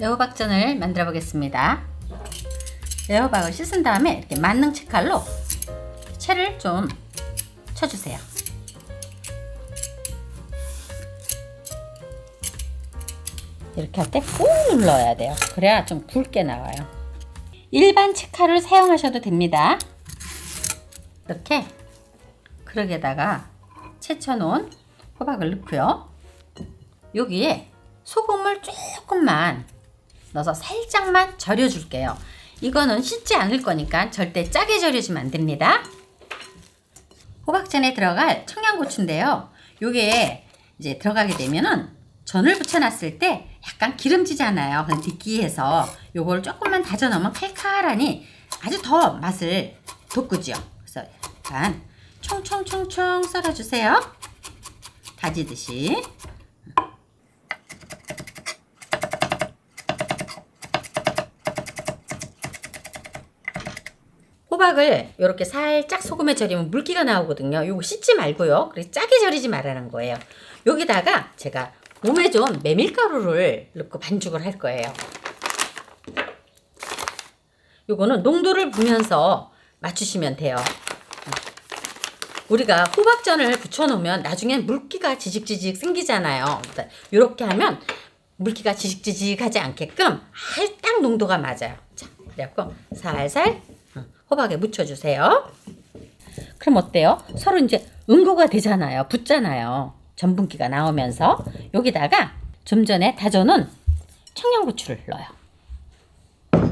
애호박전을 만들어 보겠습니다. 애호박을 씻은 다음에 이렇게 만능 채칼로 채를 좀 쳐주세요. 이렇게 할 때 꾹 눌러야 돼요. 그래야 좀 굵게 나와요. 일반 채칼을 사용하셔도 됩니다. 이렇게 그릇에다가 채쳐놓은 호박을 넣고요. 여기에 소금을 조금만 넣어서 살짝만 절여줄게요. 이거는 씻지 않을 거니까 절대 짜게 절여주면 안 됩니다. 호박전에 들어갈 청양고추인데요. 요게 이제 들어가게 되면은 전을 부쳐놨을 때 약간 기름지잖아요. 그냥 느끼해서 요걸 조금만 다져 넣으면 칼칼하니 아주 더 맛을 돋구죠. 그래서 약간 총총총총 썰어주세요. 다지듯이. 호박을 이렇게 살짝 소금에 절이면 물기가 나오거든요. 요거 씻지 말고요. 그리고 짜게 절이지 말라는 거예요. 여기다가 제가 몸에 좋은 메밀가루를 넣고 반죽을 할 거예요. 요거는 농도를 보면서 맞추시면 돼요. 우리가 호박전을 부쳐놓으면 나중엔 물기가 지직지직 생기잖아요. 이렇게 하면 물기가 지직지직하지 않게끔 아주 딱 농도가 맞아요. 자, 그래갖고 살살 호박에 묻혀주세요. 그럼 어때요? 서로 이제 응고가 되잖아요. 붙잖아요. 전분기가 나오면서 여기다가 좀 전에 다져놓은 청양고추를 넣어요.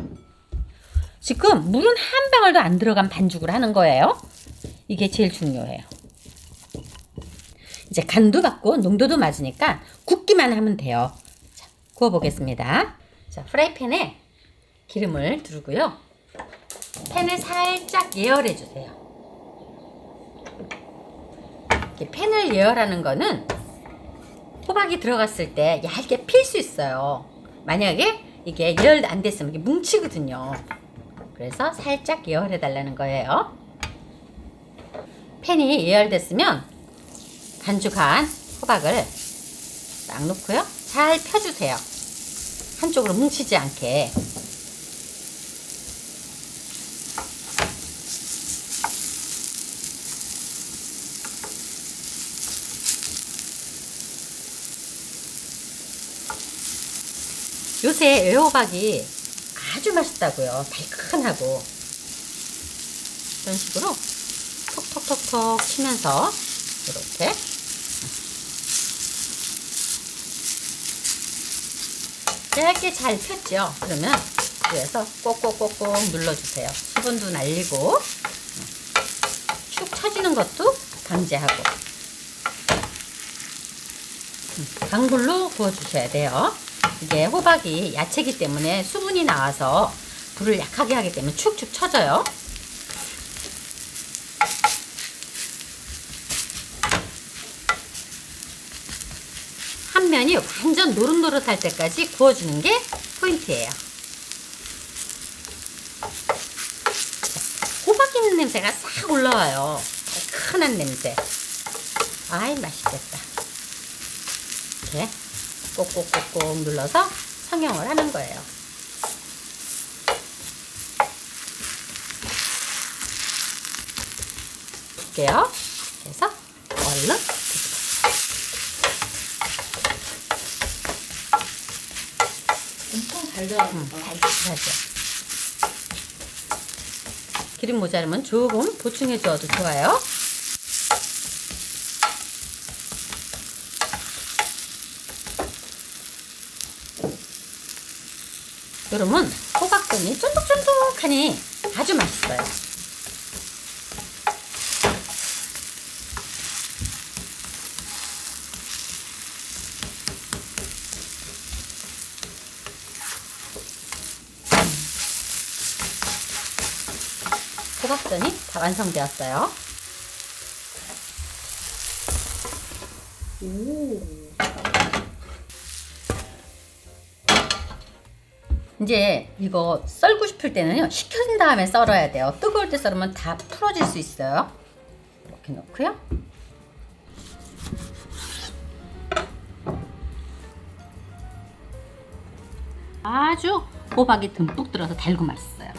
지금 물은 한 방울도 안 들어간 반죽을 하는 거예요. 이게 제일 중요해요. 이제 간도 맞고 농도도 맞으니까 굽기만 하면 돼요. 자, 구워보겠습니다. 자, 프라이팬에 기름을 두르고요. 팬을 살짝 예열해주세요. 이렇게 팬을 예열하는 거는 호박이 들어갔을 때 얇게 필 수 있어요. 만약에 이게 예열 안 됐으면 이게 뭉치거든요. 그래서 살짝 예열해달라는 거예요. 팬이 예열됐으면 반죽한 호박을 딱 놓고요. 잘 펴주세요. 한쪽으로 뭉치지 않게. 요새 애호박이 아주 맛있다고요. 달큰하고. 이런 식으로 톡톡톡톡 치면서 이렇게 얇게 잘 폈죠? 그러면 위에서 꼭꼭꼭꼭 눌러주세요. 수분도 날리고 쭉 처지는 것도 방지하고 강불로 구워주셔야 돼요. 이게 호박이 야채이기 때문에 수분이 나와서 불을 약하게 하기 때문에 축축 처져요. 한 면이 완전 노릇노릇할 때까지 구워주는 게 포인트예요. 호박 있는 냄새가 싹 올라와요. 달큰한 냄새. 아이, 맛있겠다. 이렇게 꼭꼭꼭꼭 눌러서 성형을 하는 거예요. 볼게요. 그래서 얼른 엄청 달달하죠. 기름 모자르면 조금 보충해 줘도 좋아요. 여러분, 호박전이 쫀득쫀득하니 아주 맛있어요. 호박전이 다 완성되었어요. 이제 이거 썰고 싶을 때는요, 식혀진 다음에 썰어야 돼요. 뜨거울 때 썰으면 다 풀어질 수 있어요. 이렇게 넣고요. 아주 호박이 듬뿍 들어서 달고 맛있어요.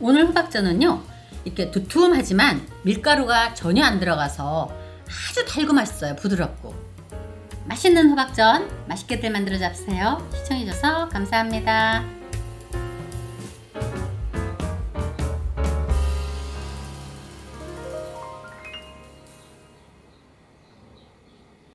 오늘 호박전은요, 이렇게 두툼하지만 밀가루가 전혀 안 들어가서 아주 달고 맛있어요. 부드럽고 맛있는 호박전 맛있게들 만들어 잡수세요. 시청해주셔서 감사합니다.